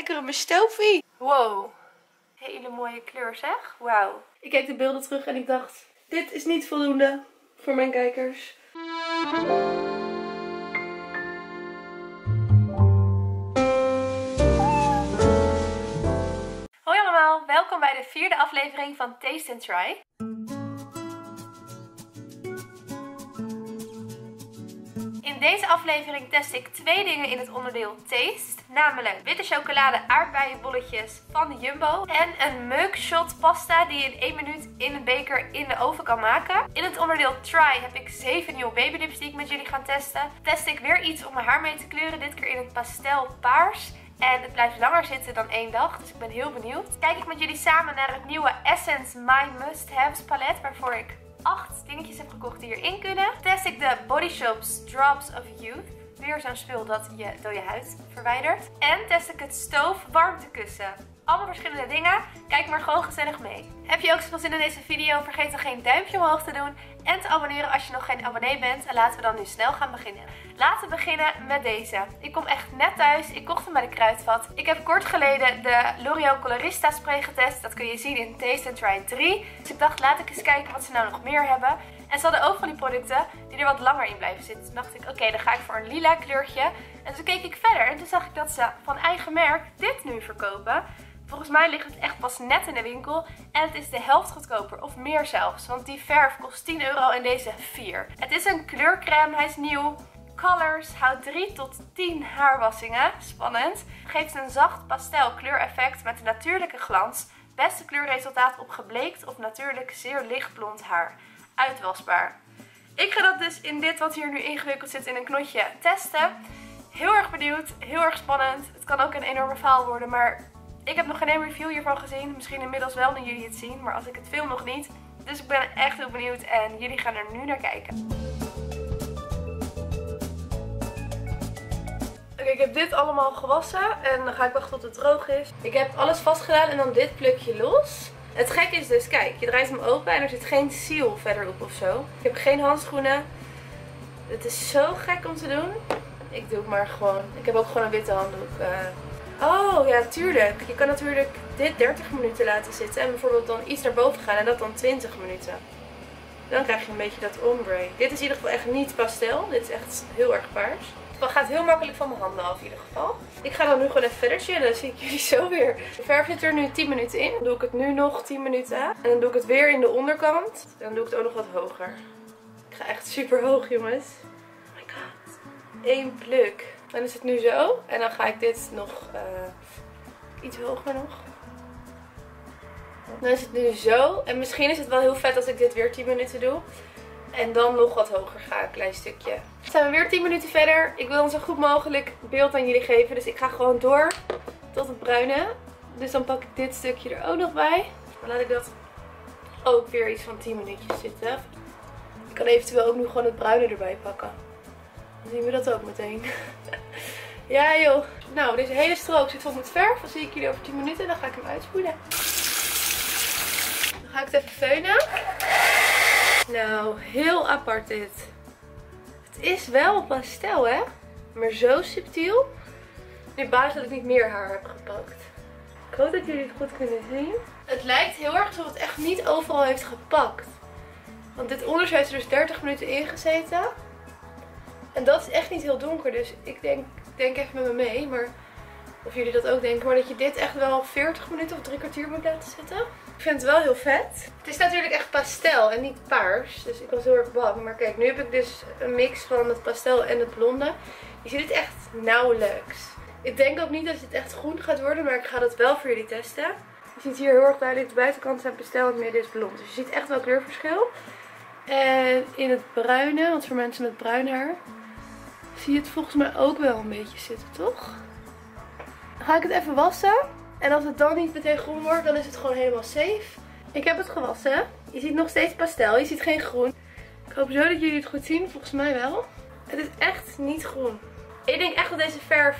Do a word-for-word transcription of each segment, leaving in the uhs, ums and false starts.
Lekkere mestofie. Wow. Hele mooie kleur zeg. Wauw. Ik keek de beelden terug en ik dacht, dit is niet voldoende voor mijn kijkers. Hoi allemaal, welkom bij de vierde aflevering van Taste and Try. In deze aflevering test ik twee dingen in het onderdeel Taste. Namelijk witte chocolade aardbeienbolletjes van Jumbo. En een mug shot pasta die je in één minuut in een beker in de oven kan maken. In het onderdeel Try heb ik zeven nieuwe baby lips die ik met jullie ga testen. Test ik weer iets om mijn haar mee te kleuren. Dit keer in het pastel paars. En het blijft langer zitten dan één dag, dus ik ben heel benieuwd. Kijk ik met jullie samen naar het nieuwe Essence My Must Haves palet, waarvoor ik acht dingetjes heb gekocht die hierin kunnen. Test ik de Body Shop's Drops of Youth. Weer zo'n spul dat je dode huid verwijdert. En test ik het Stoov warmtekussen. Allemaal verschillende dingen. Kijk maar gewoon gezellig mee. Heb je ook zoveel zin in deze video? Vergeet dan geen duimpje omhoog te doen. En te abonneren als je nog geen abonnee bent. En laten we dan nu snel gaan beginnen. Laten we beginnen met deze. Ik kom echt net thuis. Ik kocht hem bij de Kruidvat. Ik heb kort geleden de L'Oreal Colorista spray getest. Dat kun je zien in Taste and Try drie. Dus ik dacht, laat ik eens kijken wat ze nou nog meer hebben. En ze hadden ook van die producten die er wat langer in blijven zitten. Toen dacht ik, oké, okay, dan ga ik voor een lila kleurtje. En toen keek ik verder en toen zag ik dat ze van eigen merk dit nu verkopen. Volgens mij ligt het echt pas net in de winkel. En het is de helft goedkoper, of meer zelfs. Want die verf kost tien euro en deze vier. Het is een kleurcrème, hij is nieuw. Colors houdt drie tot tien haarwassingen. Spannend. Geeft een zacht pastel kleureffect met een natuurlijke glans. Beste kleurresultaat op gebleekt of natuurlijk zeer licht blond haar. Uitwasbaar. Ik ga dat dus in dit wat hier nu ingewikkeld zit in een knotje testen. Heel erg benieuwd, heel erg spannend. Het kan ook een enorme faal worden, maar ik heb nog geen review hiervan gezien. Misschien inmiddels wel nu jullie het zien, maar als ik het film nog niet. Dus ik ben echt heel benieuwd en jullie gaan er nu naar kijken. Oké, okay, ik heb dit allemaal gewassen en dan ga ik wachten tot het droog is. Ik heb alles vastgedaan en dan dit plukje los. Het gekke is dus, kijk, je draait hem open en er zit geen seal verder op ofzo. Ik heb geen handschoenen. Het is zo gek om te doen. Ik doe het maar gewoon. Ik heb ook gewoon een witte handdoek. Uh... Oh ja, tuurlijk. Je kan natuurlijk dit dertig minuten laten zitten en bijvoorbeeld dan iets naar boven gaan en dat dan twintig minuten. Dan krijg je een beetje dat ombre. Dit is in ieder geval echt niet pastel. Dit is echt heel erg paars. Het gaat heel makkelijk van mijn handen af in ieder geval. Ik ga dan nu gewoon even verder chillen. Dan zie ik jullie zo weer. De verf zit er nu tien minuten in. Dan doe ik het nu nog tien minuten. En dan doe ik het weer in de onderkant. Dan doe ik het ook nog wat hoger. Ik ga echt super hoog, jongens. Oh my god. Eén pluk. Dan is het nu zo. En dan ga ik dit nog uh, iets hoger nog. Dan is het nu zo. En misschien is het wel heel vet als ik dit weer tien minuten doe. En dan nog wat hoger ga, een klein stukje. Dan zijn we weer tien minuten verder. Ik wil dan zo goed mogelijk beeld aan jullie geven. Dus ik ga gewoon door tot het bruine. Dus dan pak ik dit stukje er ook nog bij. Dan laat ik dat ook weer iets van tien minuutjes zitten. Ik kan eventueel ook nu gewoon het bruine erbij pakken. Dan zien we dat ook meteen. Ja joh. Nou, deze hele strook zit vol met verf. Dan zie ik jullie over tien minuten en dan ga ik hem uitspoelen. Dan ga ik het even feunen. Nou, heel apart dit. Het is wel pastel, hè? Maar zo subtiel. Nu baas dat ik niet meer haar heb gepakt. Ik hoop dat jullie het goed kunnen zien. Het lijkt heel erg alsof het echt niet overal heeft gepakt. Want dit onderzoek heeft er dus dertig minuten in gezeten. En dat is echt niet heel donker, dus ik denk, denk even met me mee. Maar of jullie dat ook denken, maar dat je dit echt wel veertig minuten of drie kwartier moet laten zitten. Ik vind het wel heel vet. Het is natuurlijk echt pastel en niet paars. Dus ik was heel erg bang. Maar kijk, nu heb ik dus een mix van het pastel en het blonde. Je ziet het echt nauwelijks. Ik denk ook niet dat het echt groen gaat worden. Maar ik ga dat wel voor jullie testen. Je ziet hier heel erg duidelijk. De buitenkant staat pastel en het midden is blond. Dus je ziet echt wel kleurverschil. En in het bruine, want voor mensen met bruin haar, zie je het volgens mij ook wel een beetje zitten, toch? Dan ga ik het even wassen. En als het dan niet meteen groen wordt, dan is het gewoon helemaal safe. Ik heb het gewassen. Je ziet nog steeds pastel. Je ziet geen groen. Ik hoop zo dat jullie het goed zien. Volgens mij wel. Het is echt niet groen. Ik denk echt dat deze verf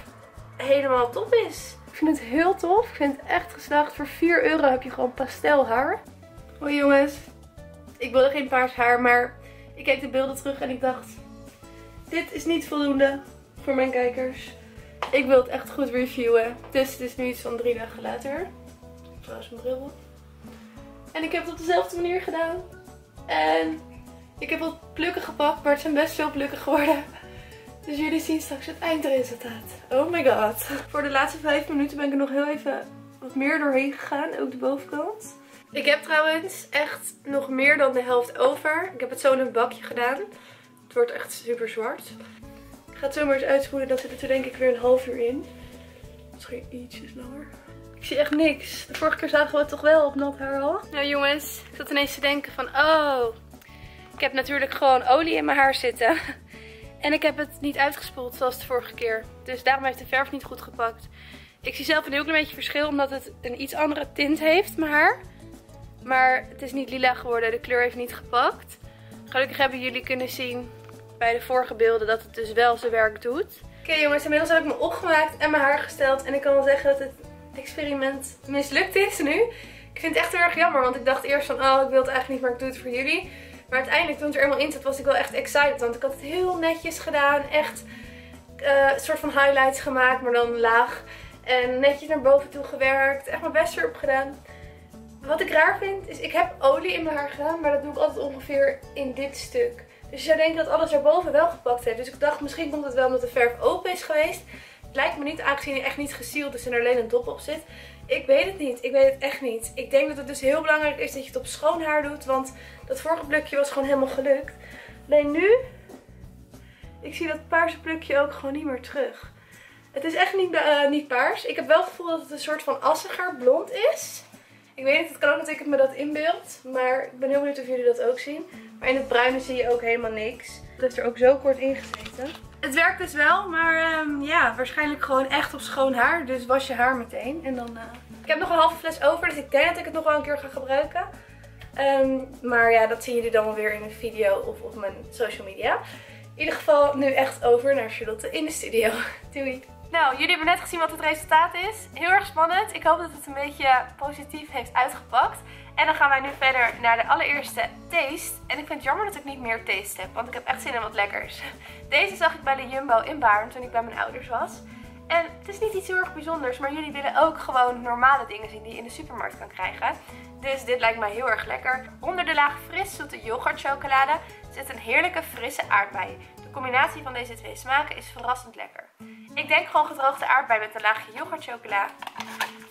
helemaal top is. Ik vind het heel tof. Ik vind het echt geslaagd. Voor vier euro heb je gewoon pastel haar. Hoi jongens. Ik wilde geen paars haar, maar ik keek de beelden terug en ik dacht, dit is niet voldoende voor mijn kijkers. Ik wil het echt goed reviewen. Dus het is nu iets van drie dagen later. Trouwens mijn bril op. En ik heb het op dezelfde manier gedaan. En ik heb wat plukken gepakt. Maar het zijn best veel plukken geworden. Dus jullie zien straks het eindresultaat. Oh my god. Voor de laatste vijf minuten ben ik er nog heel even wat meer doorheen gegaan. Ook de bovenkant. Ik heb trouwens echt nog meer dan de helft over. Ik heb het zo in een bakje gedaan. Het wordt echt super zwart. Ik ga het zo maar eens uitspoelen. Dan zit het er denk ik weer een half uur in. Misschien ietsjes langer. Ik zie echt niks. De vorige keer zagen we het toch wel op nat haar al. Nou jongens, ik zat ineens te denken van... Oh, ik heb natuurlijk gewoon olie in mijn haar zitten. En ik heb het niet uitgespoeld zoals de vorige keer. Dus daarom heeft de verf niet goed gepakt. Ik zie zelf een heel klein beetje verschil. Omdat het een iets andere tint heeft, mijn haar. Maar het is niet lila geworden. De kleur heeft niet gepakt. Gelukkig hebben jullie kunnen zien bij de vorige beelden dat het dus wel zijn werk doet. Oké okay, jongens, inmiddels heb ik me opgemaakt en mijn haar gesteld. En ik kan wel zeggen dat het experiment mislukt is nu. Ik vind het echt heel erg jammer. Want ik dacht eerst van, oh, ik wil het eigenlijk niet, maar ik doe het voor jullie. Maar uiteindelijk, toen het er eenmaal in zat, was ik wel echt excited. Want ik had het heel netjes gedaan. Echt uh, een soort van highlights gemaakt, maar dan laag. En netjes naar boven toe gewerkt. Echt mijn best erop gedaan. Wat ik raar vind, is ik heb olie in mijn haar gedaan, maar dat doe ik altijd ongeveer in dit stuk. Dus je zou denken dat alles daarboven wel gepakt heeft. Dus ik dacht, misschien komt het wel omdat de verf open is geweest. Het lijkt me niet, aangezien hij echt niet gesealed is en er alleen een dop op zit. Ik weet het niet. Ik weet het echt niet. Ik denk dat het dus heel belangrijk is dat je het op schoon haar doet. Want dat vorige plukje was gewoon helemaal gelukt. Alleen nu, ik zie dat paarse plukje ook gewoon niet meer terug. Het is echt niet, uh, niet paars. Ik heb wel het gevoel dat het een soort van assiger blond is. Ik weet niet, het kan ook dat ik het me dat inbeeld. Maar ik ben heel benieuwd of jullie dat ook zien. Maar in het bruine zie je ook helemaal niks. Het heeft er ook zo kort in gezeten. Het werkt dus wel, maar um, ja, waarschijnlijk gewoon echt op schoon haar. Dus was je haar meteen. En dan, uh... ik heb nog een halve fles over, dus ik denk dat ik het nog wel een keer ga gebruiken. Um, maar ja, dat zien jullie dan wel weer in een video of op mijn social media. In ieder geval nu echt over naar Charlotte in de studio. Doei! Nou, jullie hebben net gezien wat het resultaat is. Heel erg spannend. Ik hoop dat het een beetje positief heeft uitgepakt. En dan gaan wij nu verder naar de allereerste taste. En ik vind het jammer dat ik niet meer taste heb, want ik heb echt zin in wat lekkers. Deze zag ik bij de Jumbo in Baarn toen ik bij mijn ouders was. En het is niet iets heel erg bijzonders, maar jullie willen ook gewoon normale dingen zien die je in de supermarkt kan krijgen. Dus dit lijkt mij heel erg lekker. Onder de laag fris zoete yoghurtchocolade zit een heerlijke frisse aardbei. De combinatie van deze twee smaken is verrassend lekker. Ik denk gewoon gedroogde aardbei met een laagje yoghurtchocola.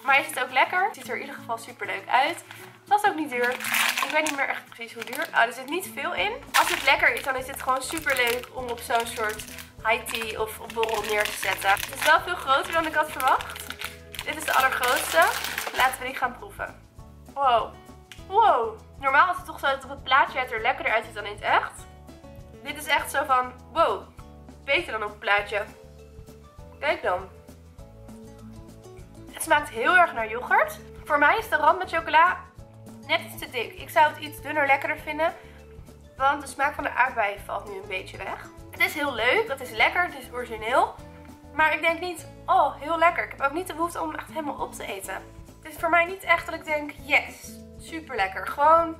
Maar hij zit ook lekker. Het ziet er in ieder geval super leuk uit. Het was ook niet duur. Ik weet niet meer echt precies hoe duur. Oh, er zit niet veel in. Als het lekker is, dan is het gewoon super leuk om op zo'n soort high tea of op borrel neer te zetten. Het is wel veel groter dan ik had verwacht. Dit is de allergrootste. Laten we die gaan proeven. Wow. Wow. Normaal is het toch zo dat op het plaatje het er lekkerder uitziet dan in het echt. Dit is echt zo van, wow, beter dan op het plaatje. Kijk dan. Het smaakt heel erg naar yoghurt. Voor mij is de rand met chocola net iets te dik. Ik zou het iets dunner lekkerder vinden. Want de smaak van de aardbei valt nu een beetje weg. Het is heel leuk. Het is lekker. Het is origineel. Maar ik denk niet, oh, heel lekker. Ik heb ook niet de behoefte om echt helemaal op te eten. Het is voor mij niet echt dat ik denk, yes, super lekker. Gewoon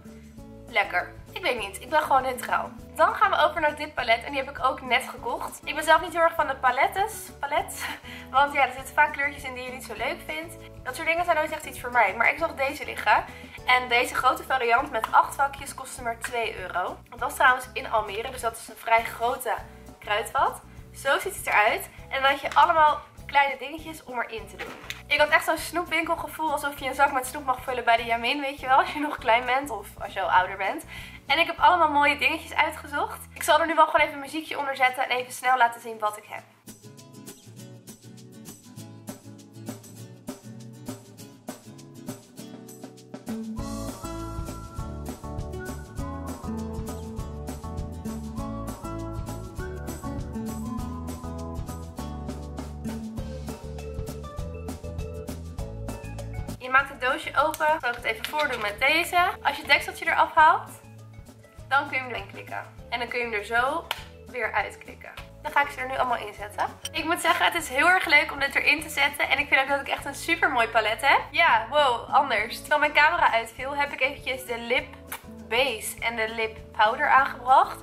lekker. Ik weet niet. Ik ben gewoon neutraal. Dan gaan we over naar dit palet. En die heb ik ook net gekocht. Ik ben zelf niet heel erg van de palettes. Palet. Want ja, er zitten vaak kleurtjes in die je niet zo leuk vindt. Dat soort dingen zijn nooit echt iets voor mij. Maar ik zag deze liggen. En deze grote variant met acht vakjes kostte maar twee euro. Dat was trouwens in Almere. Dus dat is een vrij grote kruidvat. Zo ziet het eruit. En dan had je allemaal kleine dingetjes om erin te doen. Ik had echt zo'n snoepwinkelgevoel. Alsof je een zak met snoep mag vullen bij de Jamin. Weet je wel, als je nog klein bent. Of als je al ouder bent. En ik heb allemaal mooie dingetjes uitgezocht. Ik zal er nu wel gewoon even een muziekje onder zetten. En even snel laten zien wat ik heb. Je maakt het doosje open. Zal ik het even voordoen met deze. Als je het dekseltje eraf haalt, dan kun je hem erin klikken. En dan kun je hem er zo weer uitklikken. Dan ga ik ze er nu allemaal in zetten. Ik moet zeggen, het is heel erg leuk om dit erin te zetten. En ik vind ook dat ik echt een super mooi palet heb. Ja, wow, anders. Terwijl mijn camera uitviel, heb ik eventjes de lip base en de lip powder aangebracht.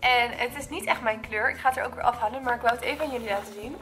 En het is niet echt mijn kleur. Ik ga het er ook weer afhalen, maar ik wou het even aan jullie laten zien.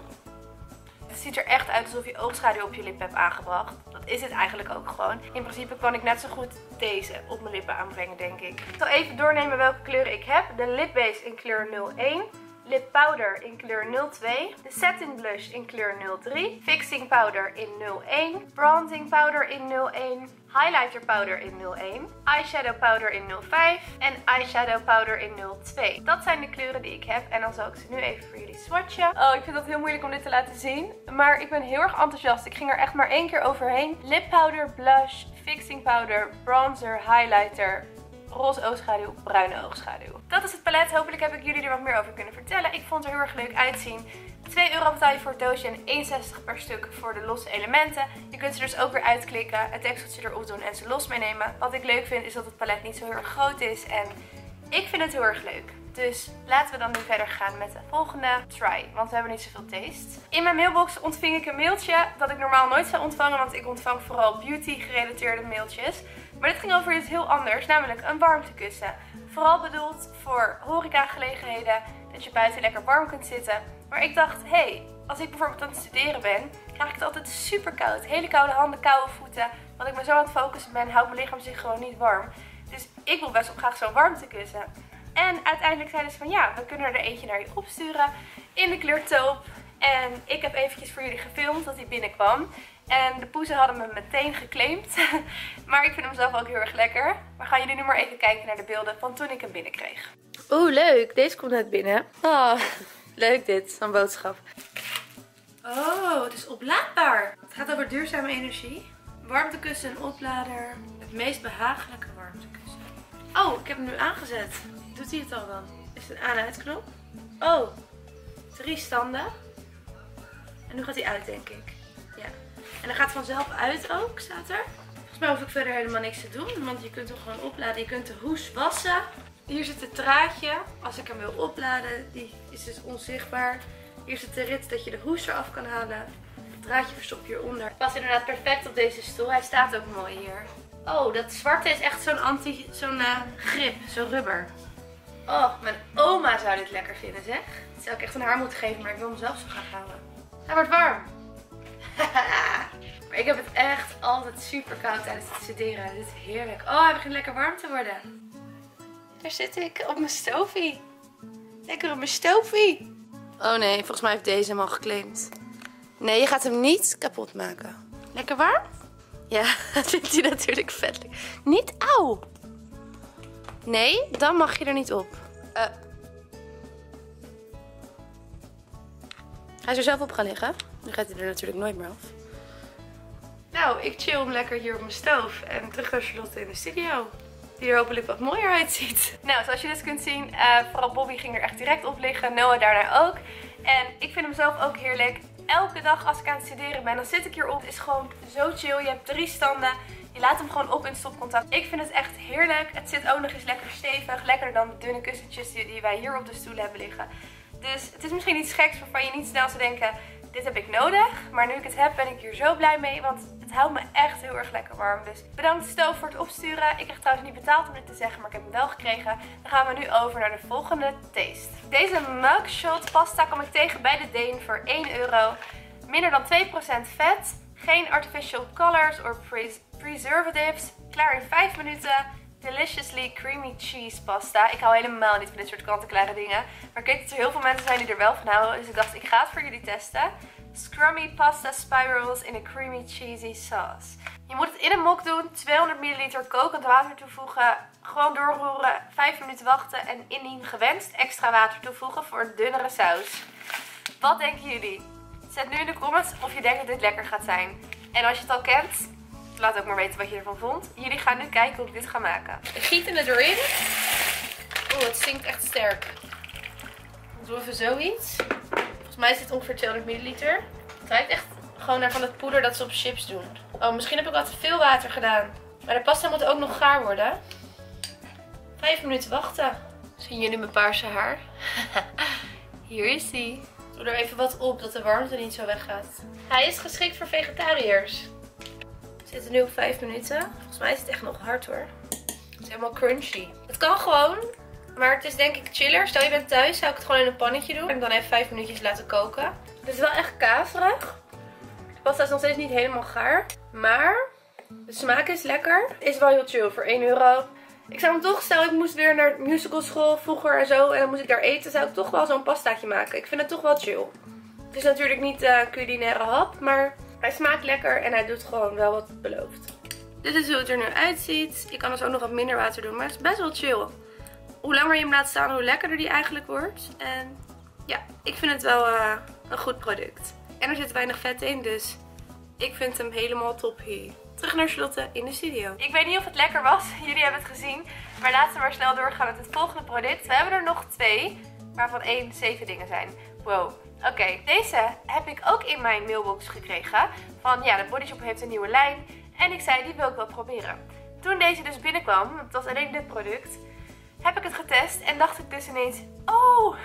Het ziet er echt uit alsof je oogschaduw op je lippen hebt aangebracht. Dat is het eigenlijk ook gewoon. In principe kan ik net zo goed deze op mijn lippen aanbrengen, denk ik. Ik zal even doornemen welke kleuren ik heb. De lip base in kleur nul één. Lip powder in kleur nul twee, de setting blush in kleur nul drie, fixing powder in nul één, bronzing powder in nul één, highlighter powder in nul één, eyeshadow powder in nul vijf en eyeshadow powder in nul twee. Dat zijn de kleuren die ik heb en dan zal ik ze nu even voor jullie swatchen. Oh, ik vind dat heel moeilijk om dit te laten zien, maar ik ben heel erg enthousiast. Ik ging er echt maar één keer overheen. Lip powder, blush, fixing powder, bronzer, highlighter, roze oogschaduw, bruine oogschaduw. Dat is het palet. Hopelijk heb ik jullie er wat meer over kunnen vertellen. Ik vond het er heel erg leuk uitzien. twee euro betaal je voor het doosje en één zestig per stuk voor de losse elementen. Je kunt ze dus ook weer uitklikken, het textieltje erop doen en ze los meenemen. Wat ik leuk vind is dat het palet niet zo heel erg groot is en ik vind het heel erg leuk. Dus laten we dan nu verder gaan met de volgende try, want we hebben niet zoveel taste. In mijn mailbox ontving ik een mailtje dat ik normaal nooit zou ontvangen, want ik ontvang vooral beauty gerelateerde mailtjes. Maar dit ging over iets heel anders, namelijk een warmtekussen. Vooral bedoeld voor horecagelegenheden, dat je buiten lekker warm kunt zitten. Maar ik dacht, hé, hey, als ik bijvoorbeeld aan het studeren ben, krijg ik het altijd super koud. Hele koude handen, koude voeten. Want ik me zo aan het focussen ben, houdt mijn lichaam zich gewoon niet warm. Dus ik wil best wel graag zo'n warmtekussen. En uiteindelijk zeiden ze van ja, we kunnen er eentje naar je opsturen in de kleur taupe. En ik heb eventjes voor jullie gefilmd dat hij binnenkwam. En de poezen hadden me meteen geclaimd. Maar ik vind hem zelf ook heel erg lekker. Maar gaan jullie nu maar even kijken naar de beelden van toen ik hem binnenkreeg. Oeh, leuk. Deze komt net binnen. Oh, leuk dit. Zo'n boodschap. Oh, het is oplaadbaar. Het gaat over duurzame energie. Warmtekussen en oplader. Het meest behagelijke warmtekussen. Oh, ik heb hem nu aangezet. Doet hij het al dan? Is het een aan-uitknop? Oh, drie standen. En nu gaat hij uit, denk ik. Ja. En dan gaat het vanzelf uit ook, staat er. Volgens mij hoef ik verder helemaal niks te doen, want je kunt hem gewoon opladen. Je kunt de hoes wassen. Hier zit het draadje, als ik hem wil opladen. Die is dus onzichtbaar. Hier zit de rit dat je de hoes eraf kan halen. Het draadje verstop je eronder. Past inderdaad perfect op deze stoel. Hij staat ook mooi hier. Oh, dat zwarte is echt zo'n anti, zo'n uh, grip, zo'n rubber. Oh, mijn oma zou dit lekker vinden, zeg. Dat zou ik echt aan haar moeten geven, maar ik wil hem zelf zo graag houden. Hij wordt warm. Maar ik heb het echt altijd super koud tijdens het studeren. Dit is heerlijk. Oh, hij begint lekker warm te worden. Daar zit ik op mijn stoofie. Lekker op mijn stoofie. Oh nee, volgens mij heeft deze hem al geclaimd. Nee, je gaat hem niet kapot maken. Lekker warm? Ja, dat vindt hij natuurlijk vet. Niet auw. Nee, dan mag je er niet op. Uh. Hij is er zelf op gaan liggen. Nu gaat hij er natuurlijk nooit meer af. Nou, ik chill hem lekker hier op mijn stoof. En terug naar Charlotte in de studio. Die er hopelijk wat mooier uitziet. Nou, zoals je dus kunt zien, uh, vooral Bobby ging er echt direct op liggen. Noah daarna ook. En ik vind hem zelf ook heerlijk. Elke dag als ik aan het studeren ben, dan zit ik hierop. Het is gewoon zo chill. Je hebt drie standen. Je laat hem gewoon op in stopcontact. Ik vind het echt heerlijk. Het zit ook nog eens lekker stevig. Lekkerder dan de dunne kussentjes die wij hier op de stoel hebben liggen. Dus het is misschien iets geks waarvan je niet snel zou denken, dit heb ik nodig. Maar nu ik het heb, ben ik hier zo blij mee. Want het houdt me echt heel erg lekker warm. Dus bedankt Stoov voor het opsturen. Ik krijg trouwens niet betaald om dit te zeggen, maar ik heb hem wel gekregen. Dan gaan we nu over naar de volgende taste. Deze mugshot pasta kwam ik tegen bij de Deen voor één euro. Minder dan twee procent vet. Geen artificial colors of pre preservatives. Klaar in vijf minuten. Deliciously creamy cheese pasta. Ik hou helemaal niet van dit soort kant-en-klare dingen. Maar ik weet dat er heel veel mensen zijn die er wel van houden. Dus ik dacht, ik ga het voor jullie testen. Scrummy pasta spirals in a creamy cheesy sauce. Je moet het in een mok doen. tweehonderd milliliter kokend water toevoegen. Gewoon doorroeren. vijf minuten wachten. En indien gewenst extra water toevoegen voor een dunnere saus. Wat denken jullie? Zet nu in de comments of je denkt dat dit lekker gaat zijn. En als je het al kent, laat ook maar weten wat je ervan vond. Jullie gaan nu kijken hoe ik dit ga maken. Ik giet hem erin. Oeh, het stinkt echt sterk. Dan doen we even zoiets. Volgens mij is dit ongeveer tweehonderd milliliter. Het ruikt echt gewoon naar van het poeder dat ze op chips doen. Oh, misschien heb ik wat te veel water gedaan. Maar de pasta moet ook nog gaar worden. Vijf minuten wachten. Zien jullie mijn paarse haar? Hier is hij. Doe er even wat op, dat de warmte niet zo weggaat. Hij is geschikt voor vegetariërs. We zitten nu op vijf minuten. Volgens mij is het echt nog hard hoor. Het is helemaal crunchy. Het kan gewoon, maar het is denk ik chiller. Stel je bent thuis, zou ik het gewoon in een pannetje doen. En dan even vijf minuutjes laten koken. Het is wel echt kaverig. Pasta is nog steeds niet helemaal gaar. Maar de smaak is lekker. Is wel heel chill voor één euro. Ik zou hem toch, stel ik moest weer naar musicalschool vroeger en zo. En dan moest ik daar eten. Zou ik toch wel zo'n pastaatje maken. Ik vind het toch wel chill. Het is natuurlijk niet uh, culinaire hap. Maar hij smaakt lekker en hij doet gewoon wel wat het belooft. Dit is hoe het er nu uitziet. Ik kan dus ook nog wat minder water doen. Maar het is best wel chill. Hoe langer je hem laat staan, hoe lekkerder die eigenlijk wordt. En ja, ik vind het wel uh, een goed product. En er zit weinig vet in, dus ik vind hem helemaal top hier. Terug naar Charlotte in de studio. Ik weet niet of het lekker was, jullie hebben het gezien. Maar laten we maar snel doorgaan met het volgende product. We hebben er nog twee, waarvan één zeven dingen zijn. Wow. Oké, okay, deze heb ik ook in mijn mailbox gekregen. Van ja, de Body Shop heeft een nieuwe lijn. En ik zei, die wil ik wel proberen. Toen deze dus binnenkwam, want het was alleen dit product, heb ik het getest en dacht ik dus ineens, oh,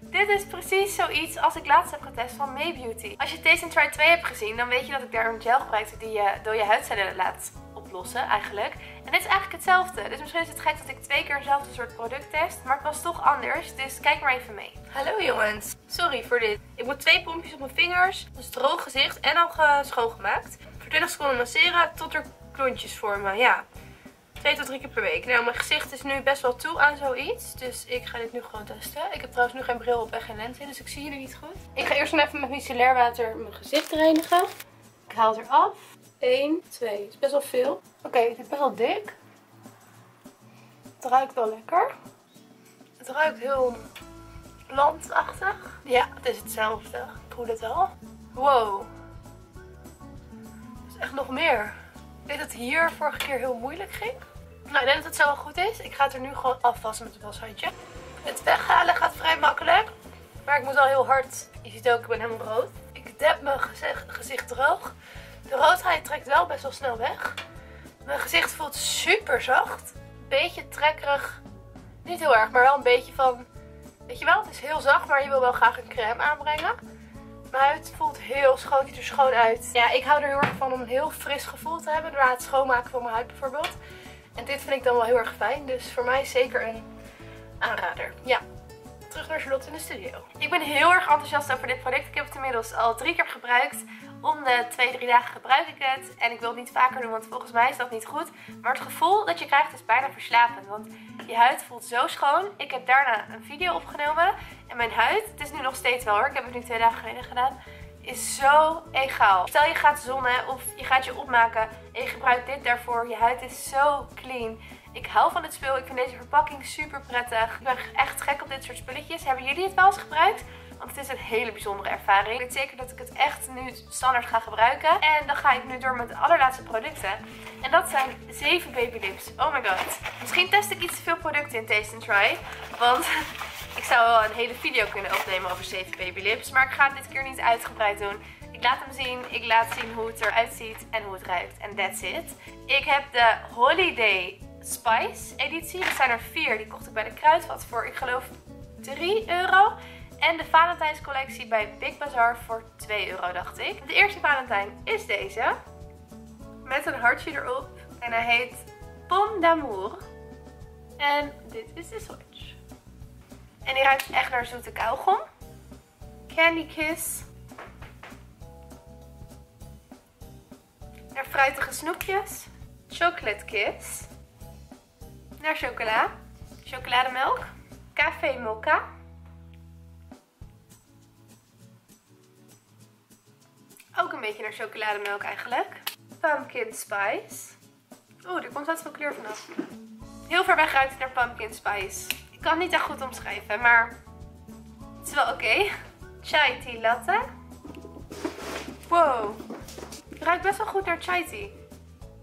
dit is precies zoiets als ik laatst heb getest van May Beauty. Als je Taste and Try twee hebt gezien, dan weet je dat ik daar een gel gebruikte die je door je huidcellen laat oplossen eigenlijk. En dit is eigenlijk hetzelfde. Dus misschien is het gek dat ik twee keer hetzelfde soort product test, maar het was toch anders. Dus kijk maar even mee. Hallo jongens, sorry voor dit. Ik moet twee pompjes op mijn vingers, dus droog gezicht en al schoongemaakt. Voor twintig seconden masseren tot er klontjes vormen, ja. Twee tot drie keer per week. Nou, mijn gezicht is nu best wel toe aan zoiets. Dus ik ga dit nu gewoon testen. Ik heb trouwens nu geen bril op en geen lens in, dus ik zie jullie niet goed. Ik ga eerst nog even met micellair water mijn gezicht reinigen. Ik haal het eraf. één, twee. Het is best wel veel. Oké, okay, het is best wel dik. Het ruikt wel lekker. Het ruikt heel plantachtig. Ja, het is hetzelfde. Ik voel het wel. Wow. Dat is echt nog meer. Ik weet dat het hier vorige keer heel moeilijk ging. Nou, ik denk dat het zo wel goed is. Ik ga het er nu gewoon afwassen met het washandje. Het weghalen gaat vrij makkelijk. Maar ik moet wel heel hard. Je ziet ook, ik ben helemaal rood. Ik dab mijn gezicht, gezicht droog. De roodheid trekt wel best wel snel weg. Mijn gezicht voelt super zacht. Een beetje trekkerig. Niet heel erg, maar wel een beetje van... Weet je wel, het is heel zacht, maar je wil wel graag een crème aanbrengen. Mijn huid voelt heel schoon, ziet er schoon uit. Ja, ik hou er heel erg van om een heel fris gevoel te hebben door het schoonmaken van mijn huid bijvoorbeeld. En dit vind ik dan wel heel erg fijn, dus voor mij zeker een aanrader. Ja, terug naar Charlotte in de studio. Ik ben heel erg enthousiast over dit product. Ik heb het inmiddels al drie keer gebruikt. Om de twee, drie dagen gebruik ik het. En ik wil het niet vaker doen, want volgens mij is dat niet goed. Maar het gevoel dat je krijgt is bijna verslapend, want je huid voelt zo schoon. Ik heb daarna een video opgenomen. En mijn huid, het is nu nog steeds wel hoor, ik heb het nu twee dagen geleden gedaan, is zo egaal. Stel je gaat zonnen of je gaat je opmaken en je gebruikt dit daarvoor. Je huid is zo clean. Ik hou van dit spul. Ik vind deze verpakking super prettig. Ik ben echt gek op dit soort spulletjes. Hebben jullie het wel eens gebruikt? Want het is een hele bijzondere ervaring. Ik weet zeker dat ik het echt nu standaard ga gebruiken. En dan ga ik nu door met de allerlaatste producten. En dat zijn zeven Baby Lips. Oh my god. Misschien test ik iets te veel producten in Taste and Try. Want ik zou wel een hele video kunnen opnemen over zeven Baby Lips. Maar ik ga het dit keer niet uitgebreid doen. Ik laat hem zien. Ik laat zien hoe het eruit ziet en hoe het ruikt. En that's it. Ik heb de Holiday Spice editie. Er zijn er vier. Die kocht ik bij de Kruidvat voor, ik geloof, drie euro. En de Valentijnscollectie bij Big Bazaar voor twee euro, dacht ik. De eerste Valentijn is deze. Met een hartje erop. En hij heet Pomme d'Amour. En dit is de swatch. En die ruikt echt naar zoete kauwgom. Candy Kiss. Naar fruitige snoepjes. Chocolate Kiss. Naar chocola. Chocolademelk. Café mocha. Ook een beetje naar chocolademelk eigenlijk. Pumpkin Spice. Oeh, er komt wat veel kleur vanaf. Heel ver weg ruikt het naar Pumpkin Spice. Ik kan het niet echt goed omschrijven, maar het is wel oké. Okay. Chai tea latte. Wow. Het ruikt best wel goed naar chai tea.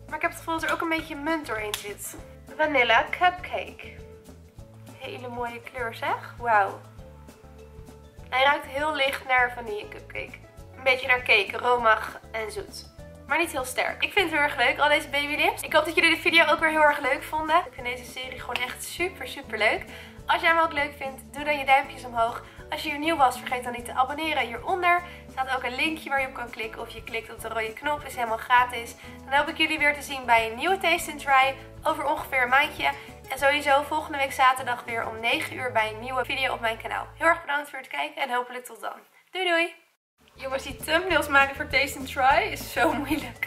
Maar ik heb het gevoel dat er ook een beetje munt doorheen zit. Vanilla cupcake. Hele mooie kleur zeg. Wauw. Hij ruikt heel licht naar vanille cupcake. Een beetje naar cake, romig en zoet. Maar niet heel sterk. Ik vind het heel erg leuk, al deze Baby Lips. Ik hoop dat jullie de video ook weer heel erg leuk vonden. Ik vind deze serie gewoon echt super, super leuk. Als jij hem ook leuk vindt, doe dan je duimpjes omhoog. Als je hier nieuw was, vergeet dan niet te abonneren. Hieronder staat ook een linkje waar je op kan klikken. Of je klikt op de rode knop, is helemaal gratis. Dan hoop ik jullie weer te zien bij een nieuwe Taste and Try over ongeveer een maandje. En sowieso volgende week zaterdag weer om negen uur bij een nieuwe video op mijn kanaal. Heel erg bedankt voor het kijken en hopelijk tot dan. Doei doei! Jongens, die thumbnails maken voor Taste and Try is zo moeilijk.